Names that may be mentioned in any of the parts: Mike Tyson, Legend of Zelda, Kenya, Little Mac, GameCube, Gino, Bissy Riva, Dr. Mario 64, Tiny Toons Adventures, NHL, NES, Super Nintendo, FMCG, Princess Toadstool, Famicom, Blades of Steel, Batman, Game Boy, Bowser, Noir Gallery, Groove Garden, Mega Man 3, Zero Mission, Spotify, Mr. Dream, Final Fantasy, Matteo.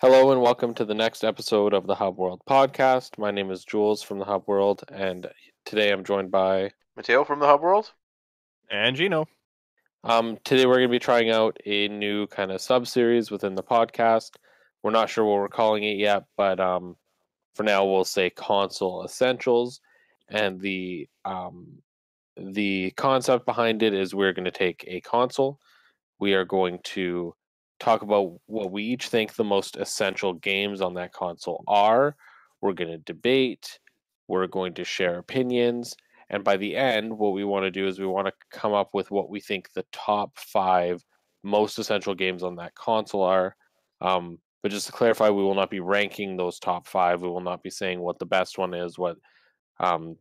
Hello and welcome to the next episode of the Hub World podcast. My name is Jules from the Hub World, and today I'm joined by Matteo from the Hub World and Gino. Today we're going to be trying out a new kind of sub-series within the podcast. We're not sure what we're calling it yet, but for now we'll say Console Essentials. And the concept behind it is we're going to take a console. We are going to talk about what we each think the most essential games on that console are. We're going to debate. We're going to share opinions. And by the end, what we want to do is we want to come up with what we think the top 5 most essential games on that console are. But just to clarify, we will not be ranking those top 5. We will not be saying what the best one is, what the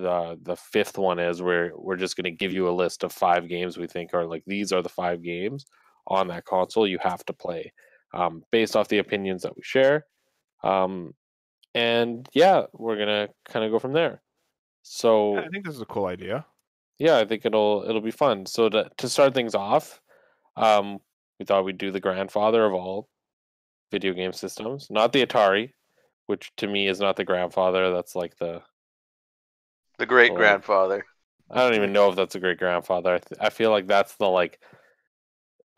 5th one is. We're just going to give you a list of 5 games we think are like, these are the 5 games on that console you have to play, based off the opinions that we share, and yeah, we're gonna kind of go from there. So yeah, I think this is a cool idea. Yeah, I think it'll be fun. So to start things off, we thought we'd do the grandfather of all video game systems, not the Atari, which to me is not the grandfather. That's like the great grandfather. I don't even know if that's a great grandfather. I feel like that's the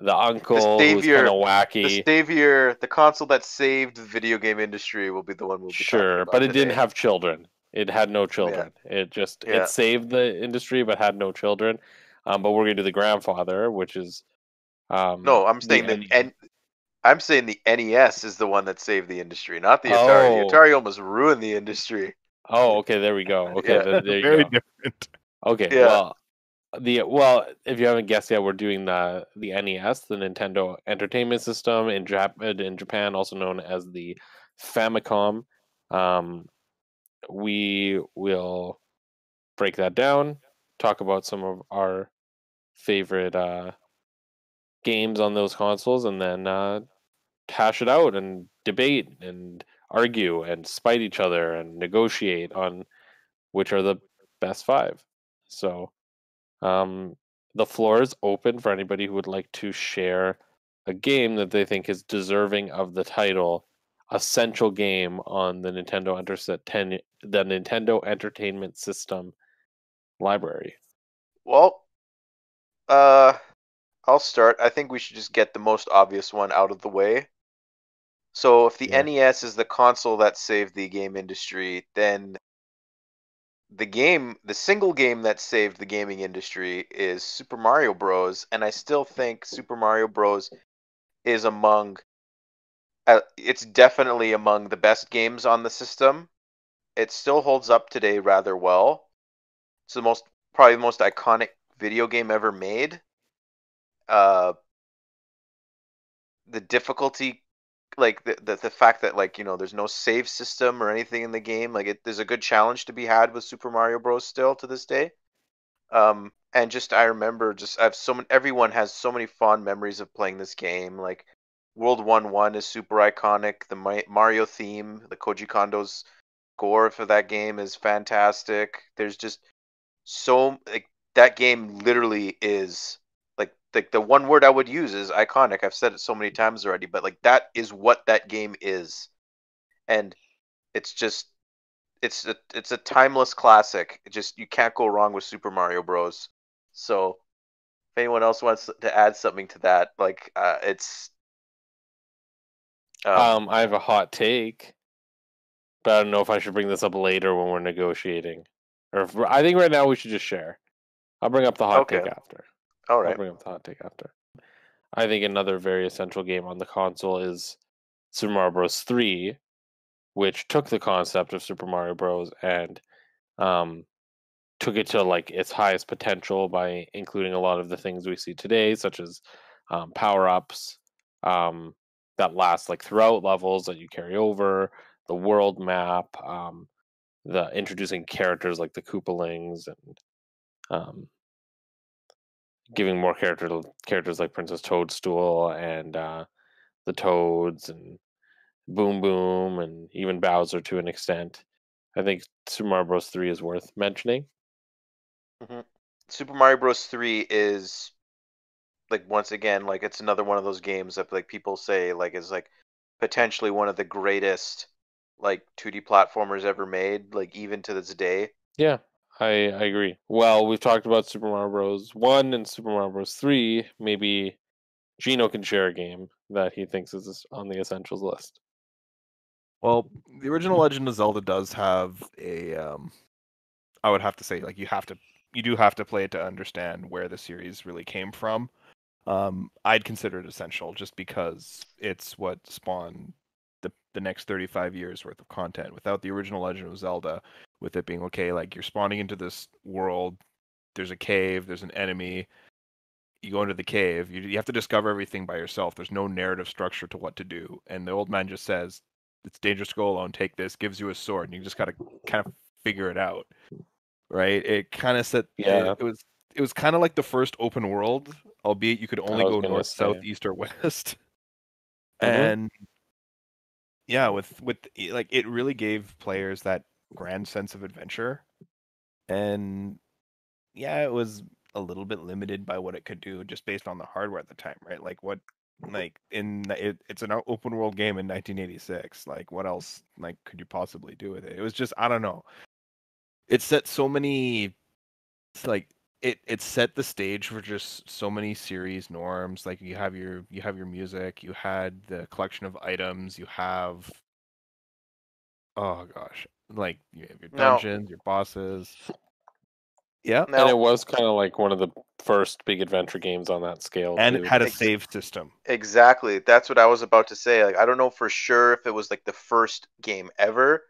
the uncle who's kind of wacky. The savior, the console that saved the video game industry will be the one we'll be talking about. But it didn't have children. It had no children. Yeah. It saved the industry but had no children. But we're gonna do the grandfather, which is no, I'm saying I'm saying the NES is the one that saved the industry, not the Atari. The Atari almost ruined the industry. Oh, okay, there we go. Okay, there you go. Very different. Okay, yeah. Well, if you haven't guessed yet, we're doing the NES, the Nintendo Entertainment System, in Japan, also known as the Famicom. We will break that down, talk about some of our favorite games on those consoles, and then hash it out and debate and argue and spite each other and negotiate on which are the best 5. So the floor is open for anybody who would like to share a game that they think is deserving of the title essential game on the Nintendo Entertainment System library. Well, I'll start. I think we should just get the most obvious one out of the way. So if the NES is the console that saved the game industry, then the single game that saved the gaming industry is Super Mario Bros. And I still think Super Mario Bros. is it's definitely among the best games on the system. It still holds up today rather well. It's probably the most iconic video game ever made. The difficulty, the fact that there's no save system or anything in the game, there's a good challenge to be had with Super Mario Bros. Still to this day, and just I remember everyone has so many fond memories of playing this game. Like World 1-1 is super iconic. The Mario theme, the Koji Kondo's score for that game is fantastic. There's just so that game literally is. Like the one word I would use is iconic. I've said it so many times already, but that is what that game is, and it's a timeless classic. You can't go wrong with Super Mario Bros. So if anyone else wants to add something to that, it's. I have a hot take, but I don't know if I should bring this up later when we're negotiating, I think right now we should just share. I'll bring up the hot take after. All right. I'll bring up the hot take after. I think another very essential game on the console is Super Mario Bros. 3, which took the concept of Super Mario Bros. And took it to its highest potential by including a lot of the things we see today, such as power-ups that last throughout levels that you carry over, the world map, the introducing characters like the Koopalings and giving more characters like Princess Toadstool and the Toads and Boom Boom and even Bowser to an extent. I think Super Mario Bros. 3 is worth mentioning. Mm-hmm. Super Mario Bros. 3 is once again it's another one of those games that people say is potentially one of the greatest, like, 2D platformers ever made, like, even to this day. Yeah, I agree. Well, we've talked about Super Mario Bros. 1 and Super Mario Bros. 3. Maybe Gino can share a game that he thinks is on the essentials list. Well, the original Legend of Zelda does have a, I would have to say, like, you do have to play it to understand where the series really came from. I'd consider it essential just because it's what spawned the next 35 years worth of content. Without the original Legend of Zelda, with it being okay, like, you're spawning into this world, there's a cave, there's an enemy, you go into the cave, you have to discover everything by yourself. There's no narrative structure to what to do. And the old man just says, it's dangerous to go alone, take this, gives you a sword, and you just got to kind of figure it out. Right? It kind of set... Yeah. It was kind of like the first open world, albeit you could only go north, south, east, or west. Mm-hmm. And yeah, with like, it really gave players that grand sense of adventure. And yeah, it was a little bit limited by what it could do, just based on the hardware at the time, right? Like, what, like, it's an open world game in 1986. Like, what else, like, could you possibly do with it? It was just, I don't know. It set so many, like, it set the stage for just so many series norms. Like, you have your music, you had the collection of items, you have, oh gosh, like, you have your dungeons, your bosses. Yeah, and it was kind of like one of the first big adventure games on that scale. And it had a save system. Exactly. That's what I was about to say. Like, I don't know for sure if it was like the first game ever,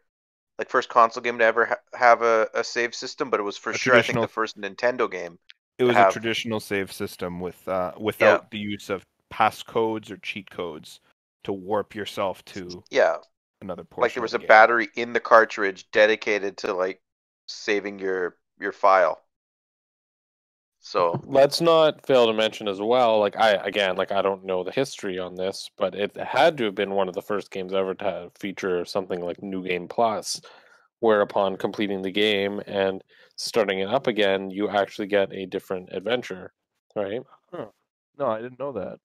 like, first console game to ever have a save system, but it was for sure, I think, the first Nintendo game. It was a traditional save system with without the use of passcodes or cheat codes to warp yourself to another portion. Like, there was a battery in the cartridge dedicated to, like, saving your file. So let's not fail to mention as well, like, I don't know the history on this, but it had to have been one of the first games ever to feature something like New Game Plus, where upon completing the game and starting it up again, you actually get a different adventure, right? Huh. No, I didn't know that.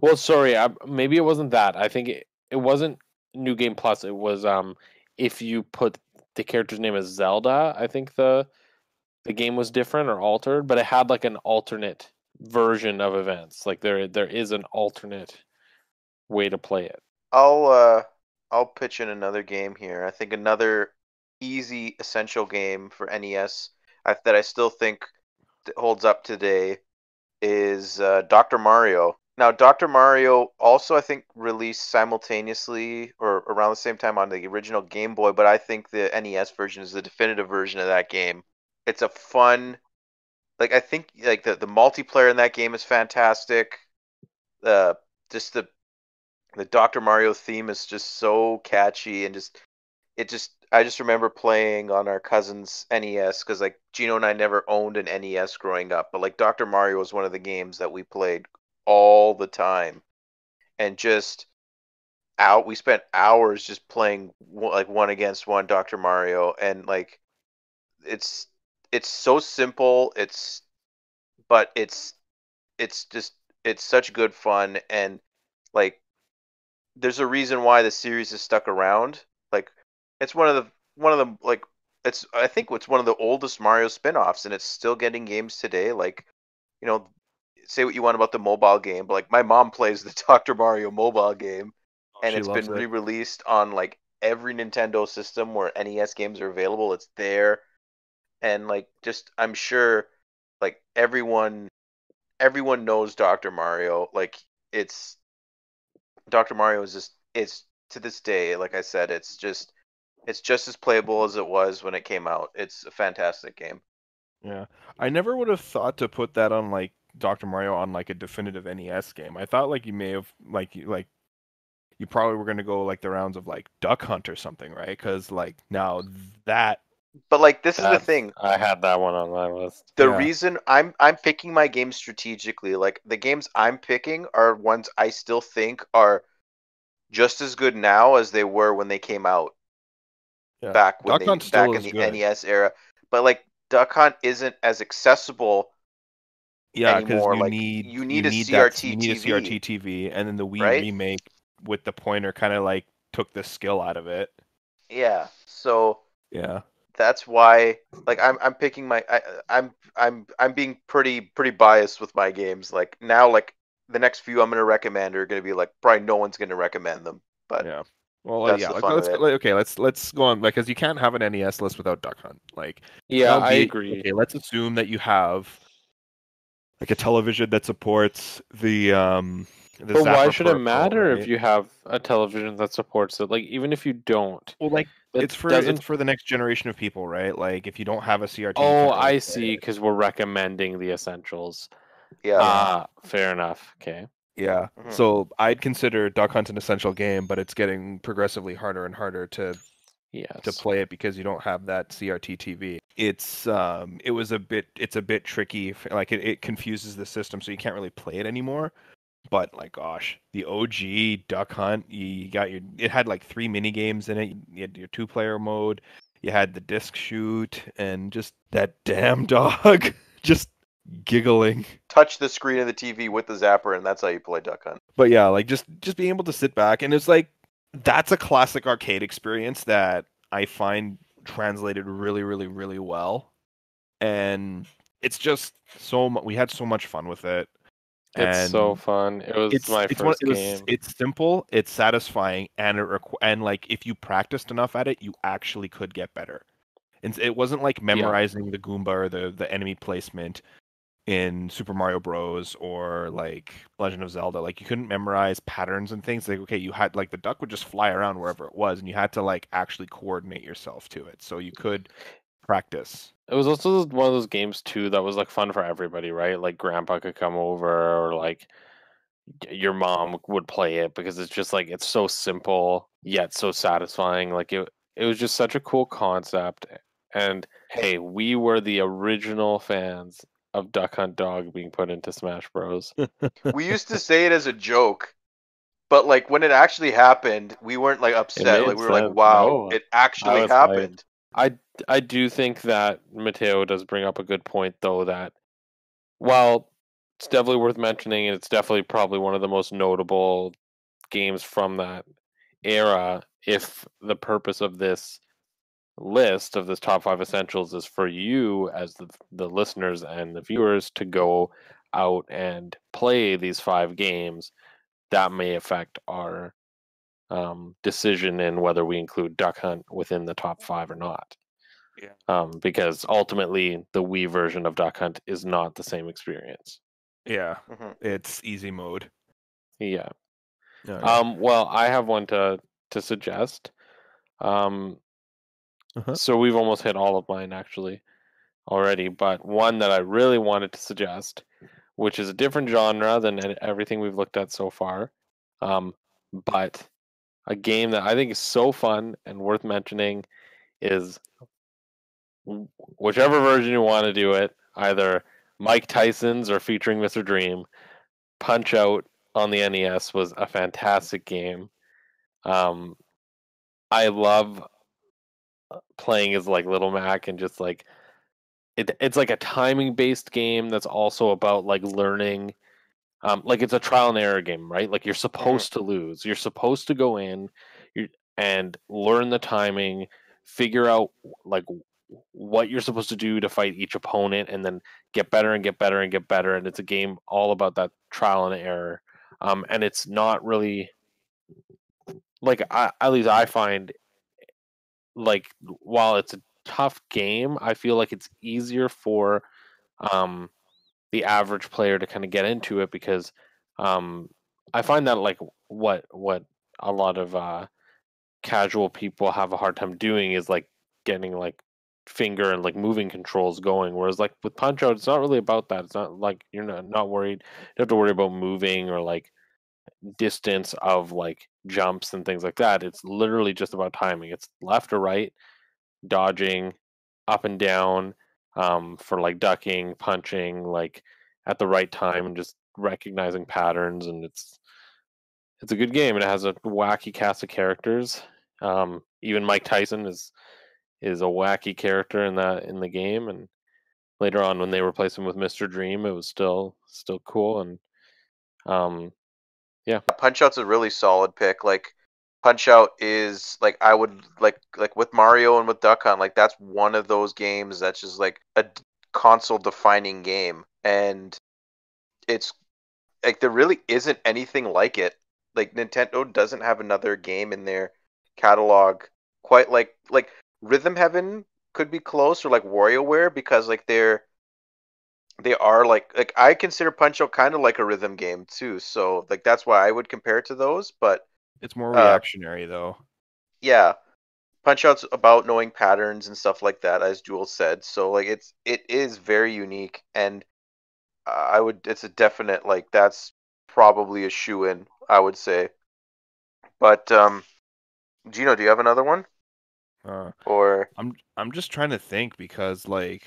Well, sorry, maybe it wasn't that. I think it wasn't New Game Plus. It was if you put the character's name as Zelda, I think the game was different or altered, but it had like an alternate version of events. Like, there is an alternate way to play it. I'll pitch in another game here. I think another easy essential game for NES that I still think holds up today is Dr. Mario. Now, Dr. Mario also, I think, released simultaneously or around the same time on the original Game Boy, but I think the NES version is the definitive version of that game. It's a fun, like, I think, like, the multiplayer in that game is fantastic. Just the Dr. Mario theme is just so catchy, and I just remember playing on our cousin's NES, because, like, Gino and I never owned an NES growing up, but, like, Dr. Mario was one of the games that we played all the time, and we spent hours just playing, like, one against one Dr. Mario, and, like, it's so simple, but it's such good fun, and, like, there's a reason why the series is stuck around. Like, it's one of the like, it's, I think, it's one of the oldest Mario spin-offs, and it's still getting games today. Like, you know, say what you want about the mobile game, but, like, my mom plays the Dr. Mario mobile game, and it's been re-released on, like, every Nintendo system where NES games are available. It's there. And, like, just, I'm sure, like, everyone knows Dr. Mario. Like, Dr. Mario is just, it's, to this day, like I said, it's just as playable as it was when it came out. It's a fantastic game. Yeah. I never would have thought to put that on, like, Dr. Mario on, like, a definitive NES game. I thought, like, you may have, like, you probably were going to go, like, the rounds of, like, Duck Hunt or something, right? Because, like, now that... But, like, this is the thing. I had that one on my list. The reason I'm picking my games strategically, like, the games I'm picking are ones I still think are just as good now as they were when they came out. Yeah. Back in the NES era. But, like, Duck Hunt isn't as accessible anymore. Because you need a CRT TV. And then the Wii remake with the pointer kind of like took the skill out of it. Yeah. So yeah, that's why like I'm picking my I'm being pretty biased with my games. Like now, like the next few I'm going to recommend are going to be like probably no one's going to recommend them. But yeah. Well, yeah. Let's go on, like, because you can't have an NES list without Duck Hunt. Like, yeah, I agree. Okay, let's assume that you have like a television that supports the. But why should it matter if you have a television that supports it? Like, even if you don't, well, like it's for the next generation of people, right? Like, if you don't have a CRT. Oh, I see. Because we're recommending the essentials. Yeah. Fair enough. Okay. Yeah, mm-hmm. So I'd consider Duck Hunt an essential game, but it's getting progressively harder and harder to play it because you don't have that CRT TV. It's a bit tricky. Like it confuses the system, so you can't really play it anymore. But like, gosh, the OG Duck Hunt, it had like 3 mini games in it. You had your 2-player mode. You had the disc shoot, and just that damn dog, just. Giggling. Touch the screen of the TV with the zapper, and that's how you play Duck Hunt. But yeah, like just being able to sit back, and it's like that's a classic arcade experience that I find translated really, really, really well. And it's just we had so much fun with it. It's so fun. It was my first game. It's simple, it's satisfying, and like if you practiced enough at it, you actually could get better. And it wasn't like memorizing the Goomba or the enemy placement in Super Mario Bros. Or like Legend of Zelda. Like you couldn't memorize patterns and things. Like, okay, you had like the duck would just fly around wherever it was, and you had to like actually coordinate yourself to it. So you could practice. It was also one of those games too that was like fun for everybody, right? Like grandpa could come over, or like your mom would play it, because it's just like, it's so simple yet so satisfying. Like it was just such a cool concept. And hey, we were the original fans of Duck Hunt Dog being put into Smash Bros. We used to say it as a joke, but like when it actually happened, we weren't like upset. Like we were like, wow, no, it actually happened. I do think that Matteo does bring up a good point though, that while it's definitely worth mentioning, and it's definitely probably one of the most notable games from that era, if the purpose of this list of this top 5 essentials is for you as the listeners and the viewers to go out and play these 5 games, that may affect our decision in whether we include Duck Hunt within the top 5 or not. Yeah. Because ultimately the Wii version of Duck Hunt is not the same experience. Yeah. Mm-hmm. It's easy mode. Yeah. No, yeah. Well, I have one to suggest. So we've almost hit all of mine actually already, but one that I really wanted to suggest, which is a different genre than everything we've looked at so far, but a game that I think is so fun and worth mentioning is whichever version you want to do it, either Mike Tyson's or featuring Mr. Dream. Punch-Out on the NES was a fantastic game. I love playing as like Little Mac, and just like it's like a timing based game that's also about like learning. Like it's a trial and error game, right? Like you're supposed to lose. You're supposed to go in and learn the timing, figure out like what you're supposed to do to fight each opponent, and then get better and get better and get better. And it's a game all about that trial and error. And it's not really like at least I find, like while it's a tough game, I feel like it's easier for the average player to kind of get into it, because I find that like what a lot of casual people have a hard time doing is like getting like finger and like moving controls going, whereas like with Punch-Out it's not really about that. It's not like you're not worried, you don't have to worry about moving or like distance of like jumps and things like that. It's literally just about timing. It's left or right, dodging, up and down, for like ducking, punching, like at the right time, and just recognizing patterns. And it's a good game, and it has a wacky cast of characters. Even Mike Tyson is a wacky character in the game, and later on when they replaced him with Mr. Dream, it was still cool. And Yeah. Punch-Out's a really solid pick. Like, Punch-Out is, like, I would, like with Mario and with Duck Hunt, like, that's one of those games that's just, like, a console-defining game. And it's, like, there really isn't anything like it. Like, Nintendo doesn't have another game in their catalog quite like, Rhythm Heaven could be close, or, like, WarioWare, because, like, they are like I consider Punch-Out kind of like a rhythm game too, so like that's why I would compare it to those. But it's more reactionary though. Yeah, Punch-Out's about knowing patterns and stuff like that, as Jewel said. So like it is very unique, and it's a definite, like, that's probably a shoo-in, I would say. But Gino, do you have another one? Or I'm just trying to think, because like.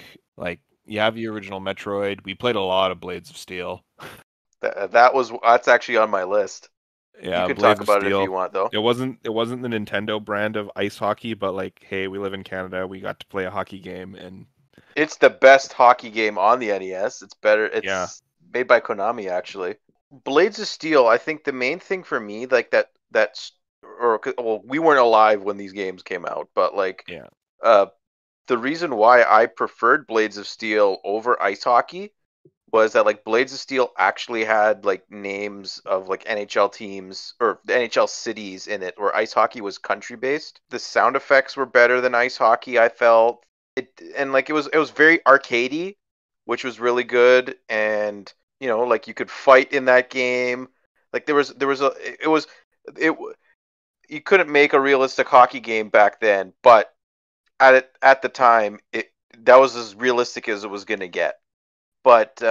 You have the original Metroid. We played a lot of Blades of Steel. That's actually on my list. Yeah, you can talk about it if you want, though. It wasn't the Nintendo brand of ice hockey, but like, hey, we live in Canada. We got to play a hockey game, and it's the best hockey game on the NES. It's better. It's made by Konami, actually. Blades of Steel. I think the main thing for me, like we weren't alive when these games came out, but like, yeah. The reason why I preferred Blades of Steel over ice hockey was that, like, Blades of Steel actually had, like, names of, like, NHL teams or NHL cities in it, where ice hockey was country-based. The sound effects were better than ice hockey, I felt. It was very arcadey, which was really good. And, you know, like, you could fight in that game. Like, you couldn't make a realistic hockey game back then, but at the time, that was as realistic as it was gonna get, but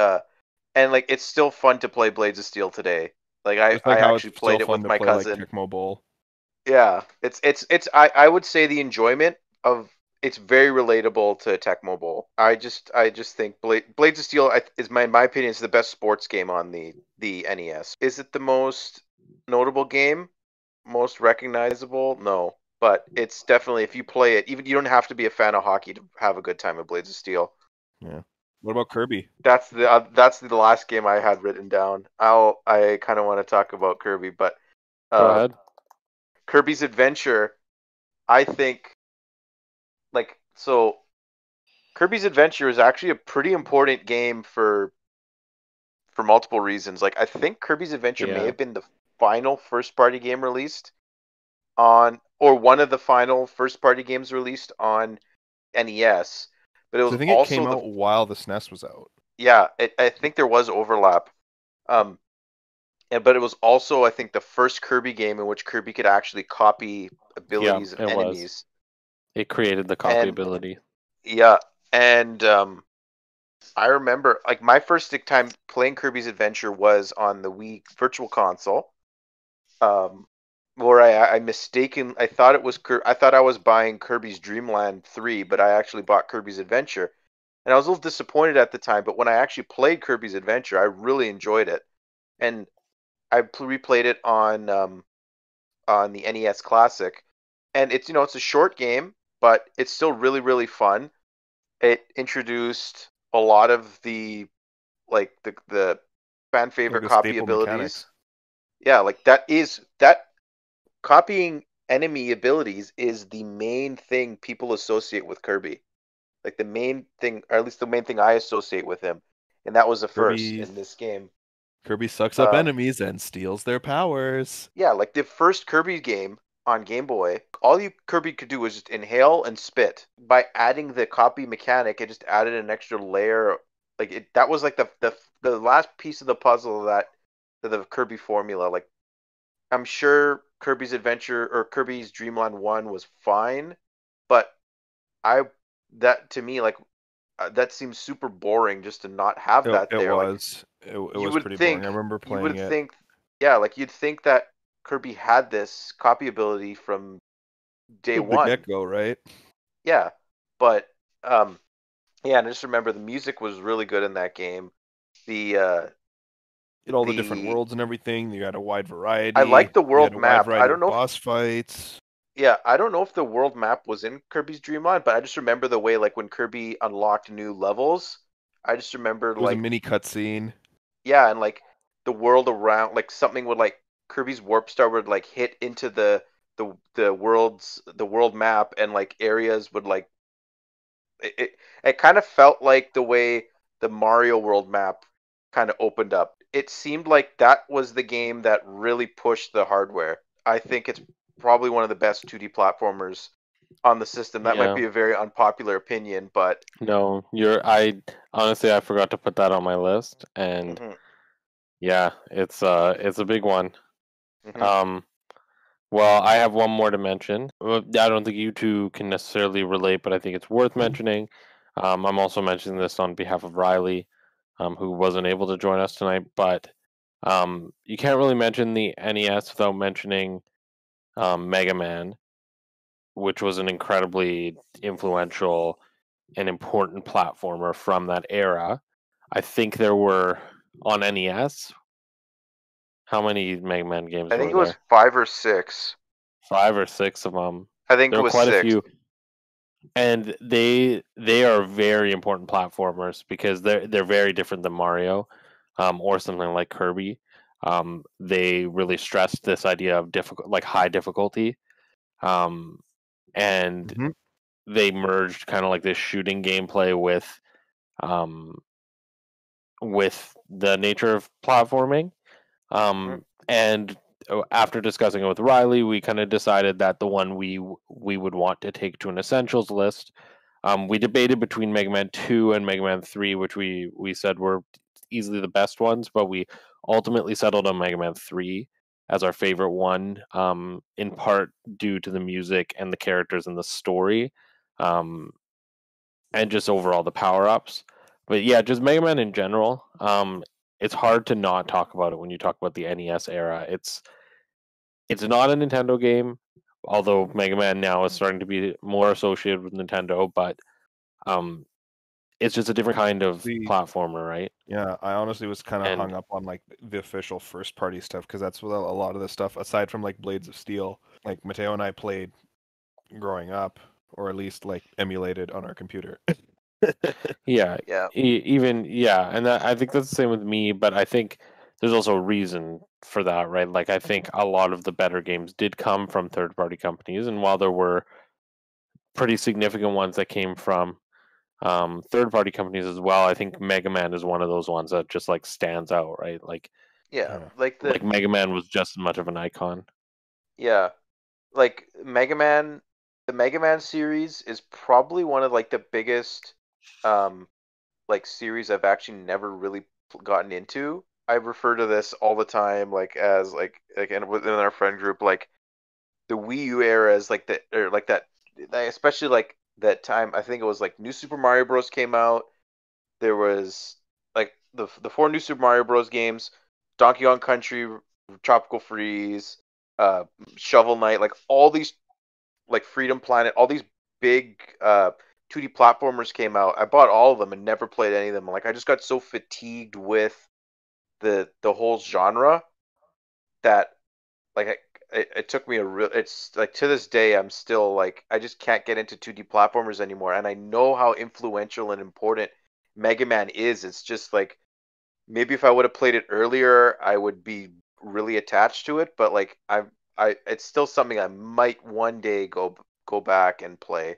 and like it's still fun to play Blades of Steel today. Like I actually played it with my cousin. Like Mobile. Yeah, it's I would say the enjoyment of it's very relatable to Tecmo Bowl. I just think Blades of Steel is my opinion is the best sports game on the NES. Is it the most notable game? Most recognizable? No. But it's definitely, if you play it, even you don't have to be a fan of hockey to have a good time at Blades of Steel. Yeah. What about Kirby? That's the last game I had written down. I kind of want to talk about Kirby, but go ahead. Kirby's Adventure, I think, like, so Kirby's Adventure is actually a pretty important game for multiple reasons. Like, I think Kirby's Adventure may have been the final first-party game released on, or one of the final first-party games released on NES. But it was, I think, also it came out while the SNES was out. Yeah, I think there was overlap. But it was also, I think, the first Kirby game in which Kirby could actually copy abilities of enemies. It created the copy ability. Yeah, and I remember, like, my first time playing Kirby's Adventure was on the Wii Virtual Console. Where I thought I was buying Kirby's Dream Land 3, but I actually bought Kirby's Adventure, and I was a little disappointed at the time. But when I actually played Kirby's Adventure, I really enjoyed it, and I replayed it on the NES Classic, and it's, you know, it's a short game, but it's still really, really fun. It introduced a lot of the fan favorite copy abilities. Mechanics. Yeah, like that. Copying enemy abilities is the main thing people associate with Kirby. Like the main thing, or at least the main thing I associate with him. And that was the first in this game. Kirby sucks up enemies and steals their powers. Yeah, like the first Kirby game on Game Boy, Kirby could do was just inhale and spit. By adding the copy mechanic, it just added an extra layer. Like that was like the last piece of the puzzle of the Kirby formula. Like, I'm sure Kirby's Adventure or Kirby's Dream Land 1 was fine, but that seems super boring just to not have that there. It was pretty boring. I remember playing it. You'd think that Kirby had this copy ability from day one. The get-go, right? Yeah, but and I just remember the music was really good in that game. The different worlds and everything. You had a wide variety. I like the world map. I don't know boss fights. Yeah, I don't know if the world map was in Kirby's Dream Land, but I just remember the way, like, when Kirby unlocked new levels. I just remember it was like a mini cutscene. Yeah, and like the world around, like something would like Kirby's Warp Star would like hit into the world map and like areas would like it kind of felt like the way the Mario World map kind of opened up. It seemed like that was the game that really pushed the hardware. I think it's probably one of the best 2D platformers on the system. That might be a very unpopular opinion, but no, I honestly forgot to put that on my list, and yeah, it's a big one. Well, I have one more to mention. I don't think you two can necessarily relate, but I think it's worth mentioning. I'm also mentioning this on behalf of Riley, who wasn't able to join us tonight. But you can't really mention the NES without mentioning Mega Man, which was an incredibly influential and important platformer from that era. I think there were, on NES... How many Mega Man games were there? I think it was 5 or 6. 5 or 6 of them. I think there it was quite 6. A few. And they are very important platformers because they're very different than Mario, or something like Kirby. They really stressed this idea of high difficulty, and they merged kind of like this shooting gameplay with the nature of platforming. And after discussing it with Riley, we kind of decided that the one we would want to take to an essentials list. We debated between Mega Man 2 and Mega Man 3, which we said were easily the best ones, but we ultimately settled on Mega Man 3 as our favorite one, in part due to the music and the characters and the story, and just overall the power-ups. But yeah, just Mega Man in general. It's hard to not talk about it when you talk about the NES era. It's not a Nintendo game, although Mega Man now is starting to be more associated with Nintendo, but it's just a different kind of platformer, right? Yeah, I honestly was kind of hung up on like the official first-party stuff, because that's what a lot of the stuff, aside from like Blades of Steel, like Matteo and I played growing up, or at least like emulated on our computer. And that, I think that's the same with me, but I think there's also a reason for that, right? Like I think a lot of the better games did come from third-party companies, and while there were pretty significant ones that came from third-party companies as well, I think Mega Man is one of those ones that just like stands out, right? Like like Mega Man was just as much of an icon. Yeah, like Mega Man, the Mega Man series is probably one of like the biggest like series I've actually never really gotten into. I refer to this all the time, like as like and within our friend group, like the Wii U era is like the or like that, especially like that time. I think it was like New Super Mario Bros. Came out. There was like the 4 new Super Mario Bros. Games, Donkey Kong Country, Tropical Freeze, Shovel Knight, like all these, like Freedom Planet, all these big 2D platformers came out. I bought all of them and never played any of them. Like I just got so fatigued with the whole genre that like it took me it's like to this day I'm still like I just can't get into 2D platformers anymore. And I know how influential and important Mega Man is. It's just like maybe if I would have played it earlier, I would be really attached to it. But like I it's still something I might one day go back and play.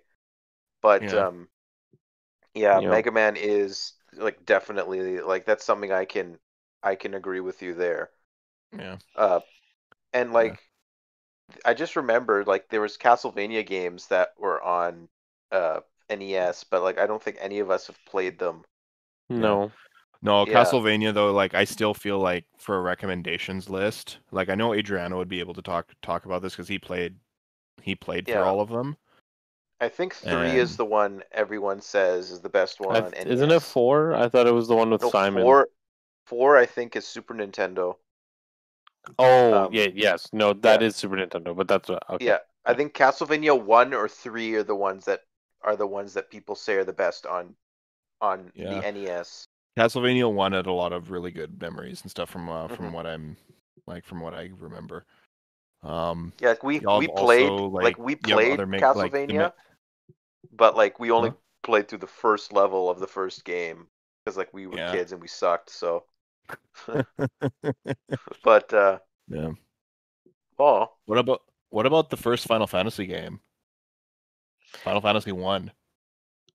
But Mega Man is like definitely like that's something I can agree with you there. Yeah. And like I just remembered like there was Castlevania games that were on NES, but like I don't think any of us have played them. No, Castlevania though, like I still feel like for a recommendations list, like I know Adriano would be able to talk about this because he played for all of them. I think 3 is the one everyone says is the best one. Isn't it 4? I thought it was the one with Simon. 4 I think is Super Nintendo. Oh, is Super Nintendo, but that's okay. Yeah, I think Castlevania 1 or 3 are the ones that people say are the best on the NES. Castlevania 1 had a lot of really good memories and stuff from what I remember. Like we played Castlevania. Like, but like we only played through the first level of the first game because like we were kids and we sucked. So, but Oh. What about the first Final Fantasy game? Final Fantasy 1.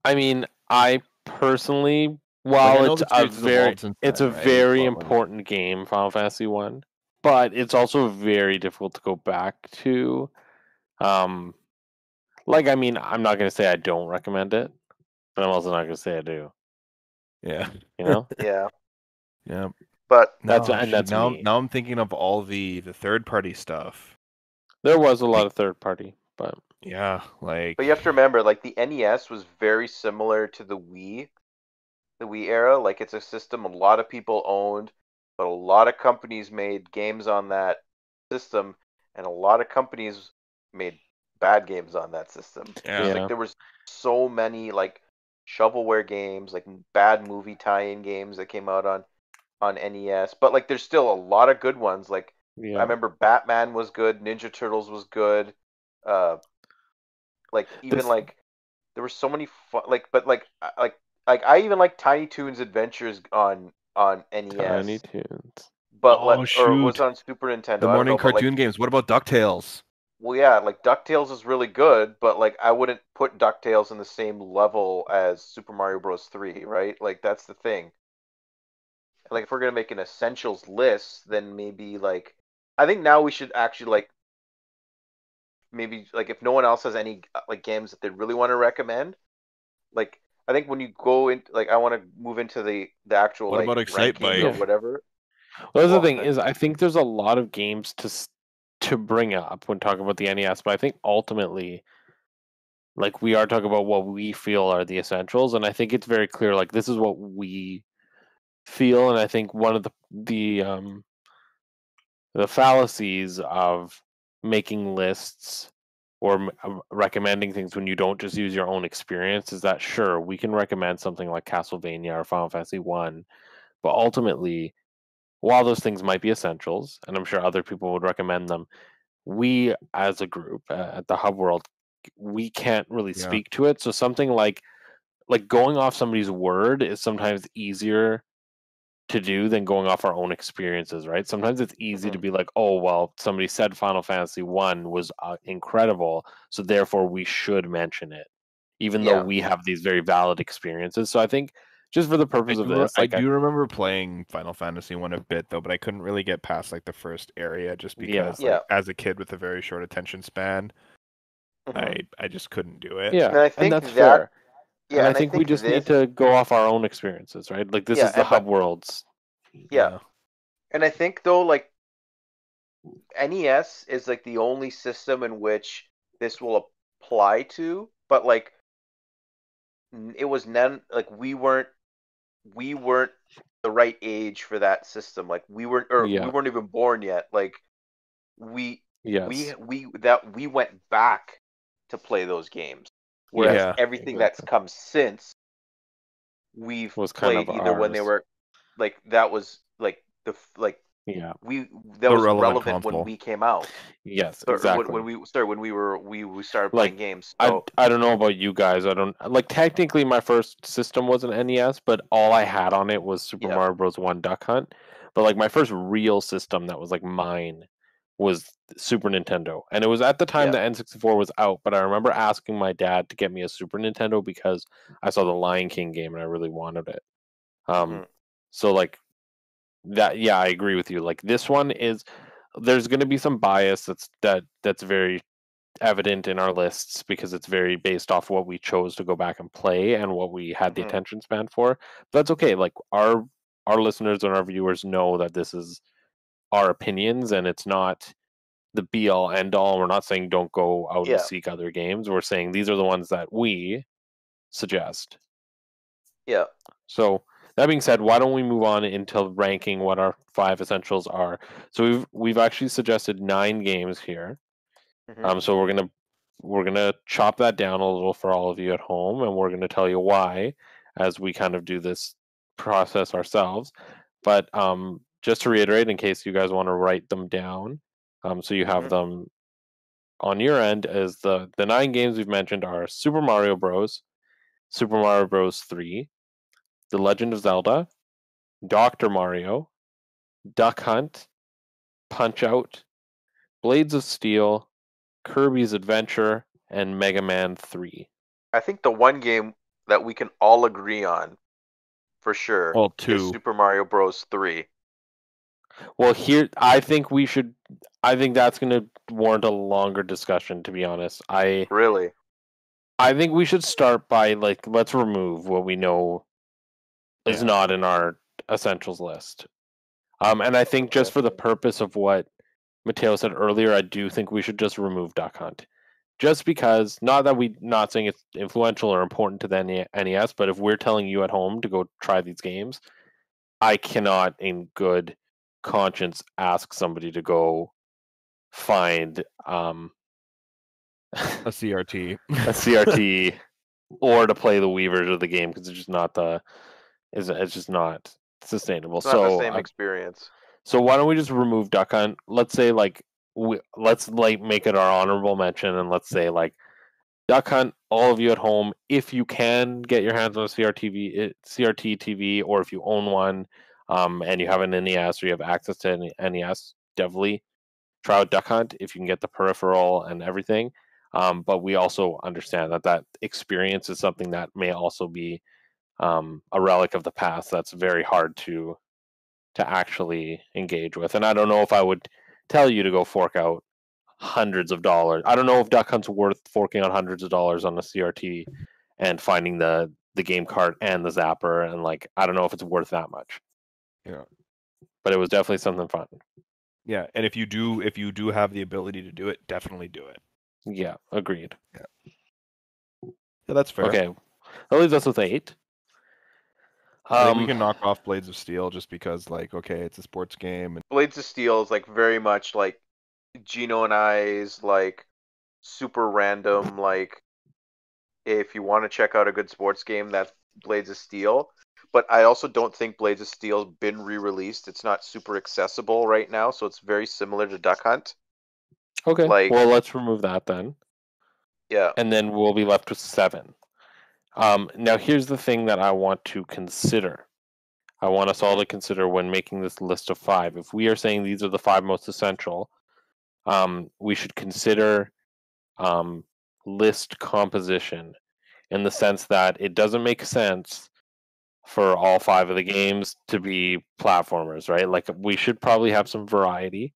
I mean, I personally, while it's a very important game, Final Fantasy 1, but it's also very difficult to go back to. Like, I mean, I'm not going to say I don't recommend it, but I'm also not going to say I do. Yeah. You know? Yeah. Yeah. But now I'm thinking of all the third-party stuff. There was a lot of third-party, but... Yeah, like... But you have to remember, like, the NES was very similar to the Wii era. Like, it's a system a lot of people owned, but a lot of companies made games on that system, and a lot of companies made bad games on that system. Yeah. Like, there was so many, like, shovelware games, like, bad movie tie-in games that came out on NES. But, like, there's still a lot of good ones. Like, yeah. I remember Batman was good, Ninja Turtles was good, like even like there were so many fun, like I even like Tiny Toons Adventures on NES. Tiny Toons, but or it was on Super Nintendo. The morning cartoon games. What about DuckTales? Well, yeah, like DuckTales is really good, but like I wouldn't put DuckTales in the same level as Super Mario Bros. 3, right? Like that's the thing. Like if we're gonna make an essentials list, then maybe like I think now we should actually like. Maybe like if no one else has any like games that they really want to recommend, like I think when you go in, like I want to move into the actual. What like, about Excite Bike or whatever? Well, the thing is, I think there's a lot of games to bring up when talking about the NES, but I think ultimately, like we are talking about what we feel are the essentials, and I think it's very clear. Like this is what we feel, and I think one of the fallacies of making lists or recommending things when you don't just use your own experience is that sure we can recommend something like Castlevania or Final Fantasy 1, but ultimately while those things might be essentials and I'm sure other people would recommend them, we as a group at the Hub World we can't really speak to it, so something like going off somebody's word is sometimes easier to do than going off our own experiences, right? Sometimes it's easy to be like, oh, well, somebody said Final Fantasy 1 was incredible, so therefore we should mention it, even though we have these very valid experiences. So I think just for the purpose of this... I do remember playing Final Fantasy 1 a bit, though, but I couldn't really get past like the first area just because like, as a kid with a very short attention span, I just couldn't do it. Yeah, and I think that's fair. Yeah, and I think we just need to go off our own experiences, right? Like, this is the Hub Worlds. Yeah. And I think, though, like, NES is, like, the only system in which this will apply to, but, like, it was none, like, we weren't the right age for that system. Like, we weren't even born yet. Like, we went back to play those games. Whereas everything that's come since, we've played either ours. When they were, like that was like the like was relevant when we came out. Yes, exactly. When we started playing like, games. So. I don't know about you guys. I don't like technically my first system was an NES, but all I had on it was Super Mario Bros. 1 Duck Hunt. But like my first real system that was like mine was Super Nintendo, and it was at the time the N64 was out, but I remember asking my dad to get me a Super Nintendo because I saw the Lion King game and I really wanted it. So like that I agree with you, like this one is there's going to be some bias that's very evident in our lists because it's very based off what we chose to go back and play and what we had the attention span for, but that's okay. Like our listeners and our viewers know that this is our opinions and it's not the be all end all. We're not saying don't go out and seek other games. We're saying these are the ones that we suggest. Yeah. So that being said, why don't we move on into ranking what our 5 essentials are? So we've actually suggested 9 games here. So we're gonna chop that down a little for all of you at home, and we're gonna tell you why as we kind of do this process ourselves. But just to reiterate, in case you guys want to write them down, so you have them on your end, is the 9 games we've mentioned are Super Mario Bros., Super Mario Bros. 3, The Legend of Zelda, Dr. Mario, Duck Hunt, Punch-Out, Blades of Steel, Kirby's Adventure, and Mega Man 3. I think the one game that we can all agree on, for sure, well, is Super Mario Bros. 3. Well, here, I think we should... I think that's going to warrant a longer discussion, to be honest. Really? I think we should start by, like, let's remove what we know is not in our essentials list. And I think just for the purpose of what Matteo said earlier, I do think we should just remove Duck Hunt. Just because, not that we're not saying it's influential or important to the NES, but if we're telling you at home to go try these games, I cannot in good conscience ask somebody to go find a CRT. A CRT or to play the Wii version of the game, because it's just not it's just not sustainable. It's not the same experience. So why don't we just remove Duck Hunt? Let's say let's make it our honorable mention, and let's say Duck Hunt. All of you at home, if you can get your hands on a CRT TV, or if you own one, and you have an NES or you have access to an NES, definitely try out Duck Hunt if you can get the peripheral and everything. But we also understand that experience is something that may also be a relic of the past that's very hard to actually engage with. And I don't know if I would tell you to go fork out hundreds of dollars. I don't know if Duck Hunt's worth forking out hundreds of dollars on a CRT and finding the game cart and the zapper, and I don't know if it's worth that much. Yeah. But it was definitely something fun. Yeah, and if you do have the ability to do it, definitely do it. Yeah, agreed. Yeah, that's fair. Okay. That leaves us with 8. I think we can knock off Blades of Steel just because, it's a sports game. And... Blades of Steel is very much Gino and I's super random. If you want to check out a good sports game, that's Blades of Steel. But I also don't think Blades of Steel has been re-released. It's not super accessible right now, so it's very similar to Duck Hunt. Okay. Well, let's remove that then. Yeah. And then we'll be left with 7. Now, here's the thing that I want to consider. I want us all to consider when making this list of 5. If we are saying these are the 5 most essential, we should consider list composition in the sense that it doesn't make sense for all 5 of the games to be platformers, right? We should probably have some variety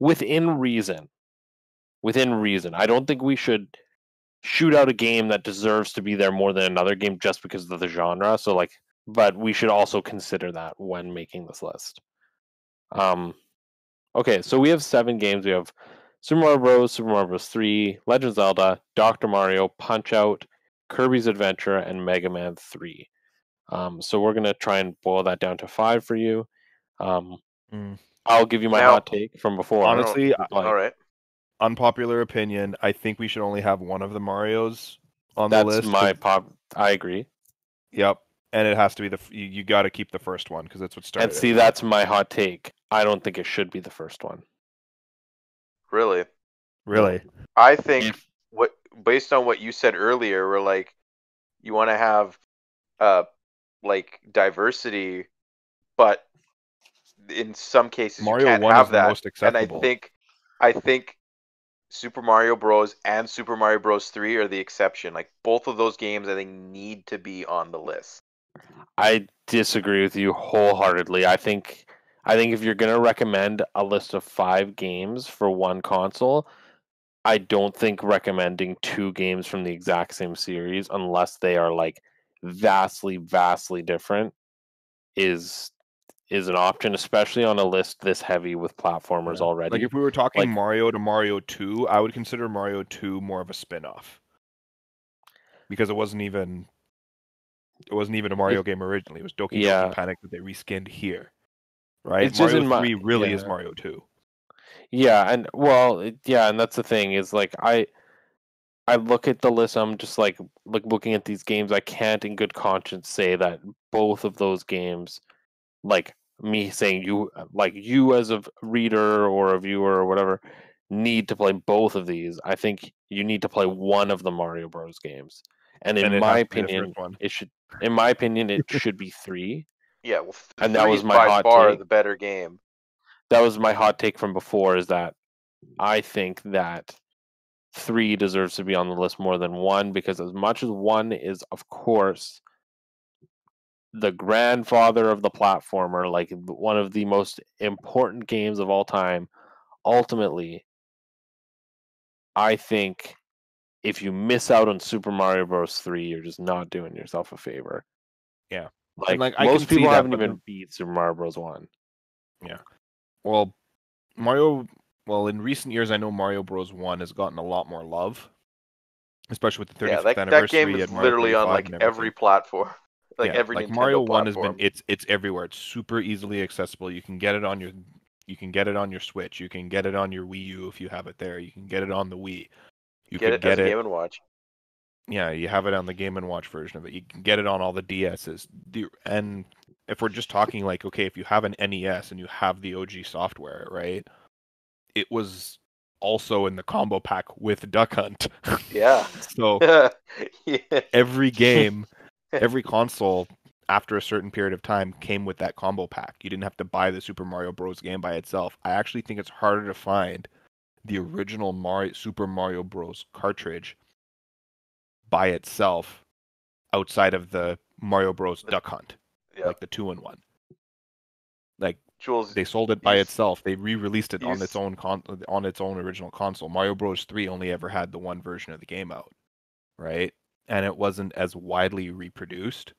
within reason. Within reason. I don't think we should shoot out a game that deserves to be there more than another game just because of the genre. So but we should also consider that when making this list. Okay, so we have 7 games. We have Super Mario Bros., Super Mario Bros. 3, Legend of Zelda, Dr. Mario, Punch-Out, Kirby's Adventure, and Mega Man 3. So we're going to try and boil that down to 5 for you. I'll give you my hot take from before. Honestly, all right. Unpopular opinion, I think we should only have one of the Marios on the list. That's my pop. I agree. Yep, and it has to be you got to keep the first one because that's what started. And see, that's my hot take. I don't think it should be the first one. Really. I think based on what you said earlier, we're you want to have diversity, but in some cases Mario you can't have that. Most acceptable. And I think Super Mario Bros. And Super Mario Bros. 3 are the exception. Both of those games, I think, need to be on the list. I disagree with you wholeheartedly. I think if you're going to recommend a list of 5 games for one console, I don't think recommending 2 games from the exact same series, unless they are, vastly, vastly different, is an option, especially on a list this heavy with platformers already. If we were talking Mario to Mario 2, I would consider Mario 2 more of a spin-off. Because it wasn't even a Mario game originally. It was Doki Doki Panic that they reskinned here. Right? It's Mario 3 really is Mario 2. Yeah, and and that's the thing is I look at the list, I'm just looking at these games, I can't in good conscience say that both of those games me saying you as a reader or a viewer or whatever need to play both of these. I think you need to play one of the Mario Bros. Games, and in my opinion, it should be 3. Yeah, well, and that was my hot take. The better game. That was my hot take from before: is that I think that 3 deserves to be on the list more than 1, because as much as 1 is, of course, the grandfather of the platformer, like one of the most important games of all time, ultimately, I think if you miss out on Super Mario Bros. 3, you're just not doing yourself a favor. Yeah. Like most people haven't even beat Super Mario Bros. 1. Yeah. Well, in recent years, I know Mario Bros. 1 has gotten a lot more love, especially with the 35th anniversary. That game is literally on like every platform. Like every Nintendo Mario platform. 1 has been it's everywhere. It's super easily accessible. You can get it on your Switch. You can get it on your Wii U if you have it there. You can get it on the Wii. You can get it on Game and Watch. Yeah, you have it on the Game and Watch version of it. You can get it on all the DSs. And if we're just talking like, okay, if you have an NES and you have the OG software, right? It was also in the combo pack with Duck Hunt. Yeah. So every game, every console after a certain period of time came with that combo pack. You didn't have to buy the Super Mario Bros. Game by itself. I actually think it's harder to find the original Super Mario Bros. Cartridge by itself outside of the Mario Bros. Duck Hunt, like the 2-in-1. Like Jules, they sold it by itself. They re-released it on its own original console. Mario Bros. 3 only ever had the one version of the game out, right? And it wasn't as widely reproduced.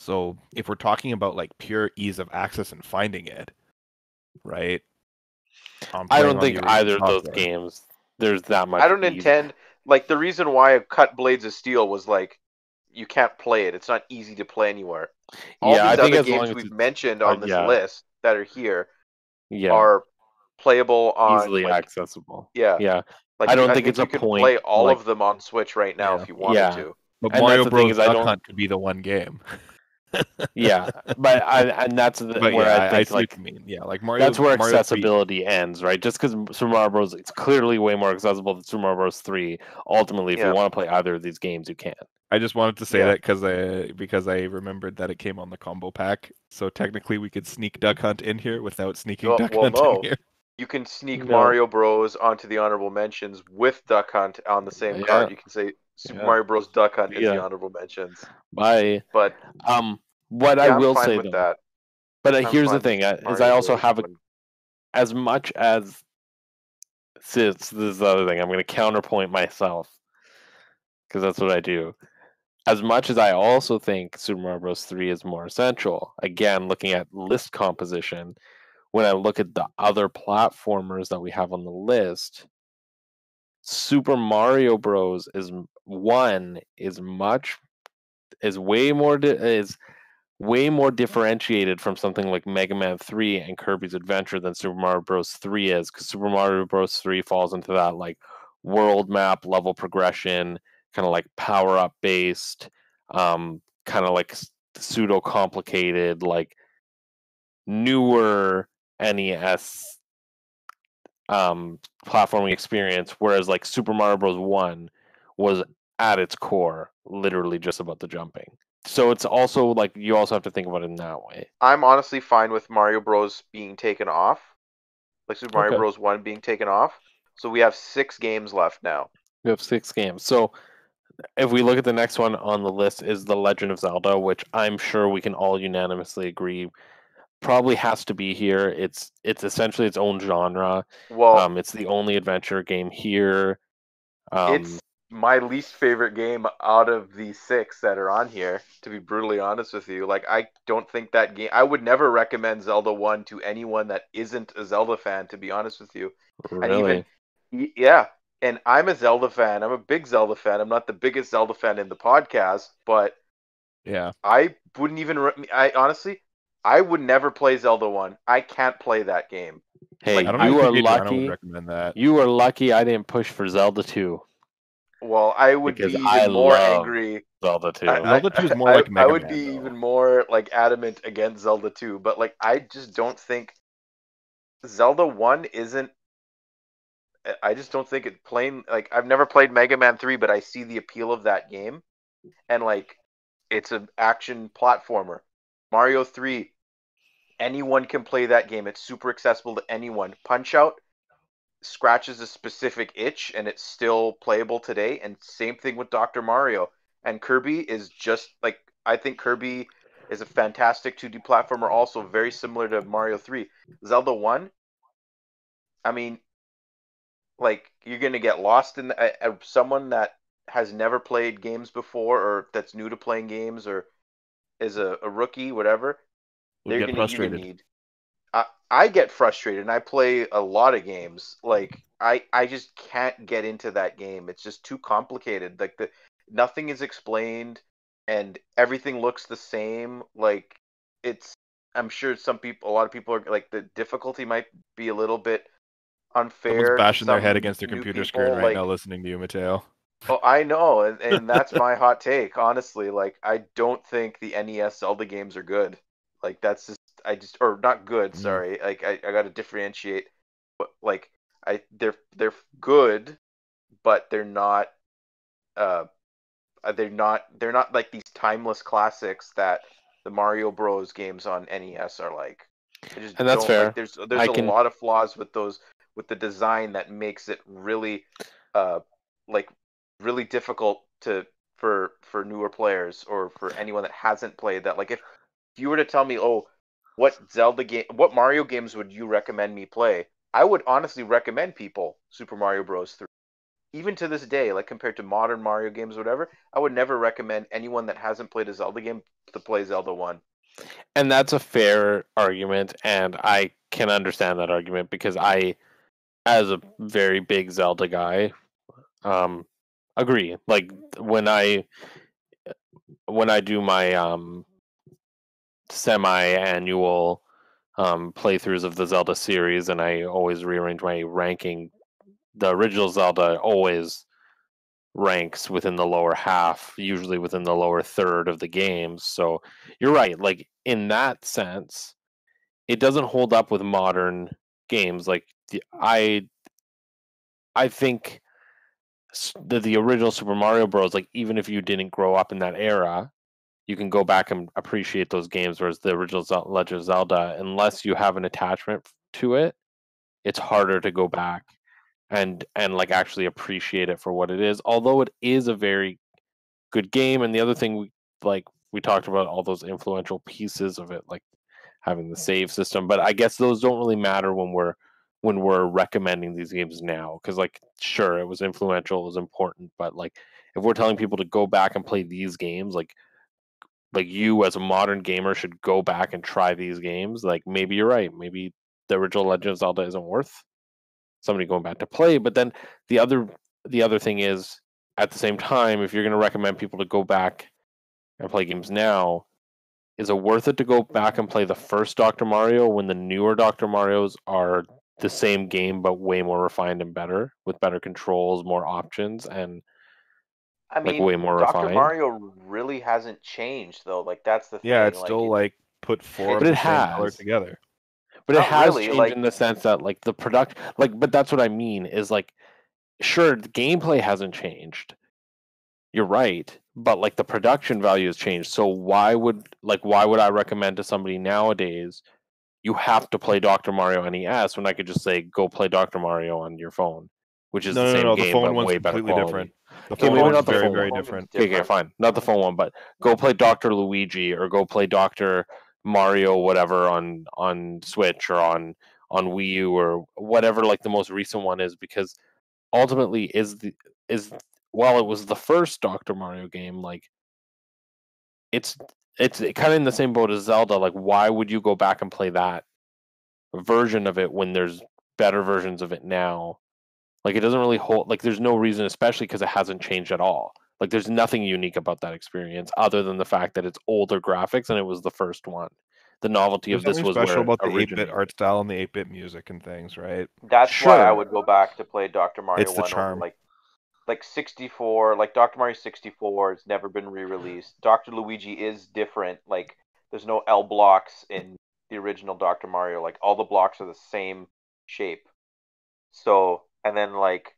So if we're talking about like pure ease of access and finding it, right? I don't think either of those games there's that much. I don't intend like the reason why I cut Blades of Steel was like you can't play it. It's not easy to play anywhere. All these other games we've mentioned on this list that are here are playable on easily accessible. Yeah. Yeah. Like, I don't think it's a point. You could play all of them on Switch right now if you wanted to. But Mario Bros. Duck Hunt could be the one game. Yeah, but I think that's where accessibility ends, right? Just because Super Mario Bros. It's clearly way more accessible than Super Mario Bros. 3. Ultimately, if you want to play either of these games, you can. I just wanted to say that because I remembered that it came on the combo pack, so technically we could sneak Duck Hunt in here without sneaking Duck Hunt in here. You can sneak Mario Bros. Onto the honorable mentions with Duck Hunt on the same card. You can say Super Mario Bros. Duck Hunt is the honorable mentions. Bye. But what I will say with that, but here's the thing: as much as this is the other thing, I'm going to counterpoint myself because that's what I do. As much as I also think Super Mario Bros. 3 is more essential, again looking at list composition, when I look at the other platformers that we have on the list, Super Mario Bros. is way more differentiated from something like Mega Man 3 and Kirby's Adventure than Super Mario Bros. 3 is, because Super Mario Bros. 3 falls into that like world map level progression, kind of like power up based, kind of like pseudo complicated, like newer NES platforming experience, whereas like Super Mario Bros. 1 was at its core literally just about the jumping. So it's also like you also have to think about it in that way. I'm honestly fine with Mario Bros. Being taken off, like Super Mario Bros. 1 being taken off. So we have 6 games left now. We have 6 games. So if we look at the next one on the list is The Legend of Zelda, which I'm sure we can all unanimously agree probably has to be here. It's essentially its own genre. Well, it's the only adventure game here. It's my least favorite game out of the 6 that are on here, to be brutally honest with you. Like, I don't think that game... I would never recommend Zelda 1 to anyone that isn't a Zelda fan, to be honest with you. Really? And even, and I'm a Zelda fan. I'm a big Zelda fan. I'm not the biggest Zelda fan in the podcast, but I wouldn't even... I would never play Zelda 1. I can't play that game. Hey, like, you are lucky. Recommend that. You are lucky I didn't push for Zelda 2. Well, I would be even more angry. Zelda 2. Zelda 2 is more like Mega Man. I would be even more like adamant against Zelda 2, but like I just don't think Zelda 1 isn't. I just don't think it plain. Like I've never played Mega Man 3, but I see the appeal of that game, and like it's an action platformer. Mario 3, anyone can play that game. It's super accessible to anyone. Punch-Out, scratches a specific itch and it's still playable today. And same thing with Dr. Mario. And Kirby is just like, I think Kirby is a fantastic 2D platformer, also very similar to Mario 3. Zelda 1, I mean, like, you're going to get lost in the, someone that has never played games before or that's new to playing games or is a rookie, whatever. They're going to need. I get frustrated, and I play a lot of games. Like, I just can't get into that game. It's just too complicated. Like, nothing is explained, and everything looks the same. Like, it's, I'm sure a lot of people are, like, the difficulty might be a little bit unfair. Someone's bashing their head against their computer screen right now listening to you, Matteo. Oh, I know, and that's my hot take, honestly. Like, I don't think the NES Zelda games are good. Like, that's just, or not good, sorry. Like, I gotta differentiate. But, like, they're good, but they're not like these timeless classics that the Mario Bros. Games on NES are like. And that's fair. Like, there's a lot of flaws with those, with the design that makes it really, really difficult for newer players or for anyone that hasn't played that. Like, if you were to tell me, oh, what Mario games would you recommend me play? I would honestly recommend people Super Mario Bros. 3. Even to this day, like, compared to modern Mario games, whatever, I would never recommend anyone that hasn't played a Zelda game to play Zelda 1. And that's a fair argument, and I can understand that argument because I, as a very big Zelda guy, agree. Like, when I do my semi-annual playthroughs of the Zelda series, and I always rearrange my ranking, the original Zelda always ranks within the lower half, usually within the lower third of the games. So you're right. Like, in that sense, it doesn't hold up with modern games. Like, I think that the original Super Mario Bros., like, even if you didn't grow up in that era, you can go back and appreciate those games, whereas the original Legend of Zelda, unless you have an attachment to it, it's harder to go back and like actually appreciate it for what it is, although it is a very good game. And the other thing, we talked about all those influential pieces of it, like having the save system, but I guess those don't really matter when we're recommending these games now, because, like, sure, it was influential, it was important, but, like, if we're telling people to go back and play these games, like you as a modern gamer should go back and try these games, like, maybe you're right, maybe the original Legend of Zelda isn't worth somebody going back to play. But then the other thing is, at the same time, if you're going to recommend people to go back and play games now, is it worth it to go back and play the first Dr. Mario when the newer Dr. Marios are the same game but way more refined and better, with better controls, more options, and, I mean, like, way more refined? Dr. Mario really hasn't changed, though. Like, that's the thing. Yeah, it's still like put four of the same color together. But it has really changed, like, in the sense that, like, the product, like, but that's what I mean is, like, sure, the gameplay hasn't changed. You're right, but, like, the production value has changed. So why would I recommend to somebody nowadays, you have to play Dr. Mario NES, when I could just say, go play Dr. Mario on your phone, which is the same game, but way better quality. Different. The phone one's not the very, phone very one. Different. Okay, fine. Not the phone one, but go play Dr. Luigi or go play Dr. Mario whatever on Switch or on Wii U or whatever, like, the most recent one is, because ultimately while it was the first Dr. Mario game, like, it's kind of in the same boat as Zelda. Like, why would you go back and play that version of it when there's better versions of it now? Like, it doesn't really hold, like, there's no reason, especially because it hasn't changed at all. Like, there's nothing unique about that experience other than the fact that it's older graphics and it was the first one. The novelty of this was special about the 8-bit art style and the 8-bit music and things, right? That's sure. Why I would go back to play Dr. Mario 1. It's the charm. Like 64, like Dr. Mario 64 has never been re-released. Dr. Luigi is different. Like, there's no L blocks in the original Dr. Mario. Like, all the blocks are the same shape. So, and then, like,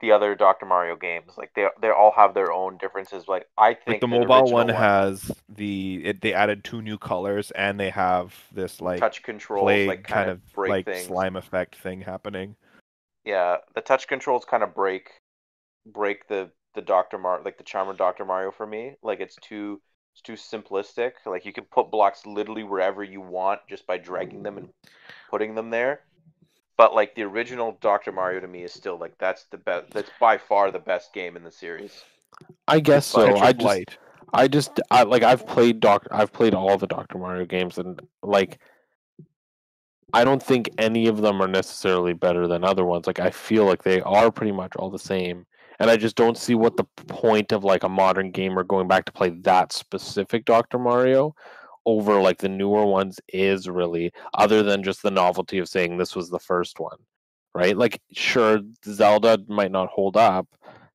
the other Dr. Mario games, like, they all have their own differences. Like, I think like the mobile one has they added 2 new colors, and they have this, like, touch controls, like, kind of break, like, slime effect thing happening. Yeah, the touch controls kind of break the Dr. Mario, like the charm of Dr. Mario for me. Like it's too simplistic. Like you can put blocks literally wherever you want just by dragging them and putting them there. But like the original Dr. Mario to me is still like that's the best. That's by far the best game in the series. I guess so. I've played all the Dr. Mario games, and like I don't think any of them are necessarily better than other ones. Like I feel like they are pretty much all the same. And I just don't see what the point of like a modern gamer going back to play that specific Dr. Mario over like the newer ones is really, other than just the novelty of saying this was the first one, right? Like sure, Zelda might not hold up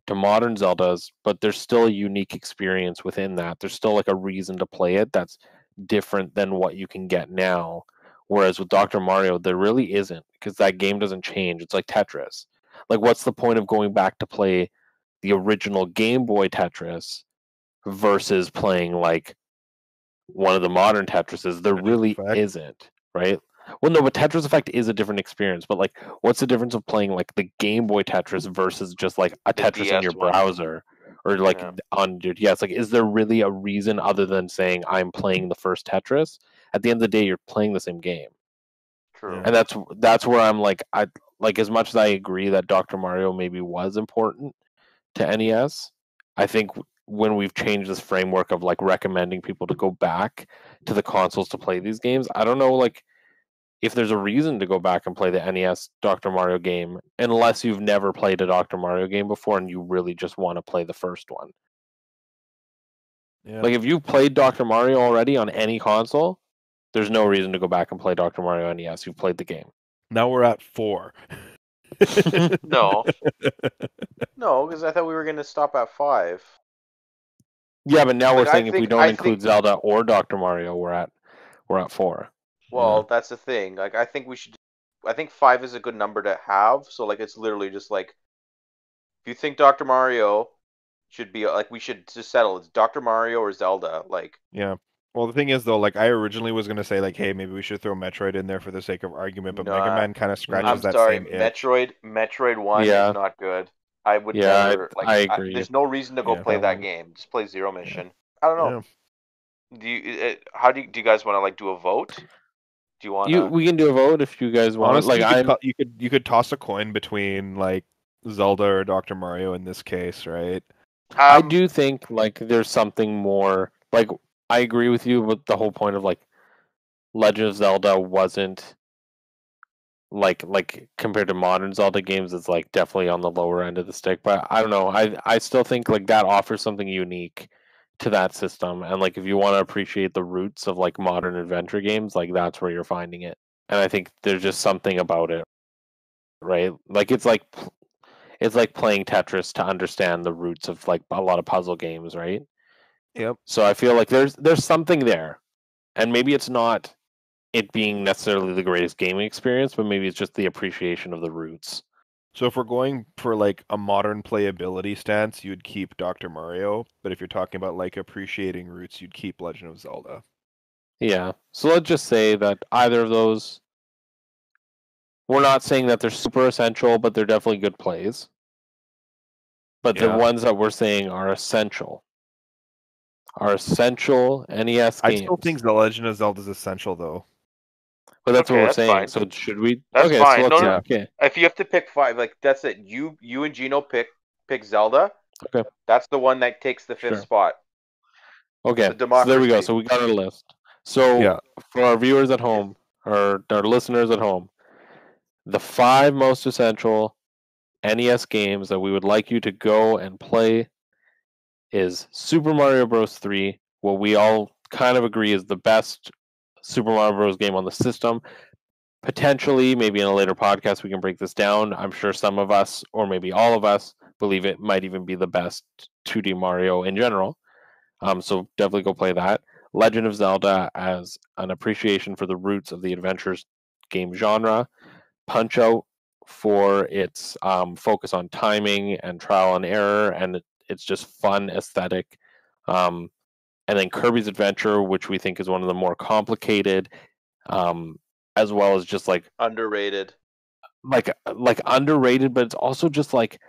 to modern Zeldas, but there's still a unique experience within that. There's still like a reason to play it that's different than what you can get now. Whereas with Dr. Mario, there really isn't, because that game doesn't change. It's like Tetris. Like, what's the point of going back to play the original Game Boy Tetris versus playing, like, one of the modern Tetrises? There really isn't, right? Well, no, but Tetris Effect is a different experience. But, like, what's the difference of playing, like, the Game Boy Tetris versus just, like, a Tetris in your browser? Or, like, on your DS? Like, is there really a reason other than saying, I'm playing the first Tetris? At the end of the day, you're playing the same game. True. And that's where I'm, like... Like, as much as I agree that Dr. Mario maybe was important to NES, I think when we've changed this framework of, like, recommending people to go back to the consoles to play these games, I don't know, like, if there's a reason to go back and play the NES Dr. Mario game, unless you've never played a Dr. Mario game before and you really just want to play the first one. Yeah. Like, if you've played Dr. Mario already on any console, there's no reason to go back and play Dr. Mario NES. You've played the game. Now we're at 4. No, because I thought we were going to stop at 5. Yeah, but now like, we're saying if we don't include Zelda or Dr. Mario, we're at 4. Well, that's the thing. Like, I think 5 is a good number to have. So, like, it's literally just like, if you think Dr. Mario should be like, we should just settle it's Dr. Mario or Zelda. Like, yeah. Well, the thing is, though, like I originally was going to say, like, hey, maybe we should throw Metroid in there for the sake of argument, but Mega Man kind of scratches that same itch. Metroid 1 is not good. I would never, like, I agree. There's no reason to go play that game. Just play Zero Mission. Yeah. I don't know. Yeah. Do you guys want to like do a vote? Do you want? We can do a vote if you guys want. Honestly, like you could toss a coin between like Zelda or Dr. Mario in this case, right? I do think like there's something more like. I agree with you, but the whole point of like Legend of Zelda wasn't like compared to modern Zelda games, it's like definitely on the lower end of the stick. But I don't know. I still think like that offers something unique to that system. And like if you want to appreciate the roots of like modern adventure games, like that's where you're finding it. And I think there's just something about it, right? Like it's like playing Tetris to understand the roots of like a lot of puzzle games, right? Yep. So I feel like there's something there, and maybe it's not it being necessarily the greatest gaming experience, but maybe it's just the appreciation of the roots. So if we're going for like a modern playability stance, you'd keep Dr. Mario, but if you're talking about like appreciating roots, you'd keep Legend of Zelda. Yeah. So let's just say that either of those, we're not saying that they're super essential, but they're definitely good plays. But the ones that we're saying are essential. Are essential NES games. I still think The Legend of Zelda is essential, though. But that's what we're saying. Fine. So should we? That's okay, fine. So okay. If you have to pick 5, like that's it. You and Gino pick Zelda. Okay. That's the one that takes the 5th spot. Okay. So there we go. So we got our list. So for our viewers at home or our listeners at home, the 5 most essential NES games that we would like you to go and play. Is Super Mario Bros. 3, what we all kind of agree is the best Super Mario Bros. Game on the system. Potentially, maybe in a later podcast, we can break this down. I'm sure some of us, or maybe all of us, believe it might even be the best 2D Mario in general. So definitely go play that. Legend of Zelda as an appreciation for the roots of the adventures game genre. Punch-Out for its focus on timing and trial and error, and it's just fun aesthetic. And then Kirby's Adventure, which we think is one of the more complicated, as well as just like underrated like underrated, but it's also just like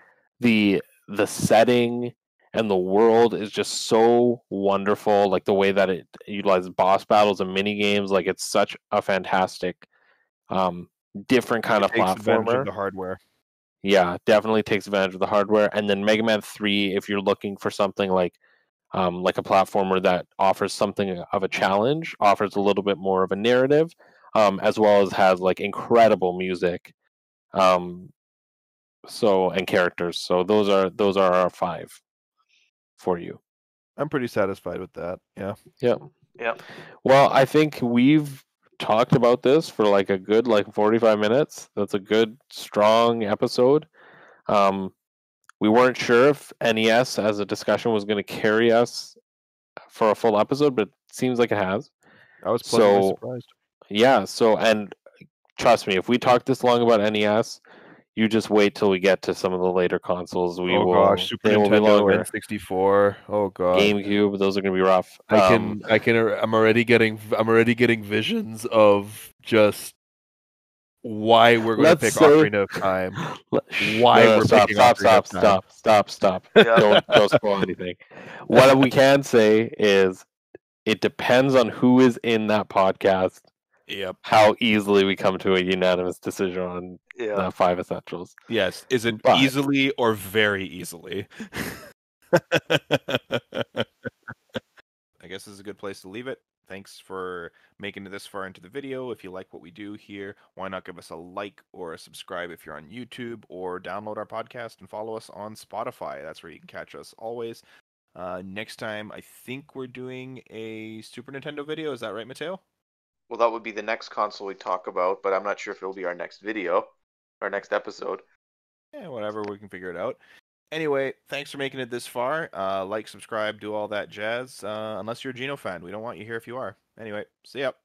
the setting and the world is just so wonderful. Like the way that it utilizes boss battles and mini games, like it's such a fantastic, different kind of platformer. Takes advantage of the hardware. Yeah, definitely takes advantage of the hardware. And then Mega Man 3, if you're looking for something like a platformer that offers something of a challenge, offers a little bit more of a narrative, as well as has like incredible music, and characters. So those are our five for you. I'm pretty satisfied with that. Yeah. Yeah. Yeah. Well, I think we've talked about this for like a good 45 minutes. That's a good strong episode. We weren't sure if NES as a discussion was going to carry us for a full episode, but it seems like it has. I was pleasantly surprised. Yeah, and trust me, if we talk this long about NES, you just wait till we get to some of the later consoles. Super Nintendo, N64. Oh gosh, GameCube. Those are going to be rough. I'm already getting visions of just why we're going to pick Ocarina of Time. Stop. Don't spoil anything. What we can say is it depends on who is in that podcast. Yep. How easily we come to a unanimous decision on the five essentials. Yes. Is it easily or very easily? I guess this is a good place to leave it. Thanks for making it this far into the video. If you like what we do here, why not give us a like or a subscribe if you're on YouTube, or download our podcast and follow us on Spotify. That's where you can catch us always. Next time, I think we're doing a Super Nintendo video. Is that right, Matteo? Well, that would be the next console we talk about, but I'm not sure if it'll be our next video, our next episode. Yeah, whatever, we can figure it out. Anyway, thanks for making it this far. Like, subscribe, do all that jazz. Unless you're a Gino fan, we don't want you here if you are. Anyway, see ya.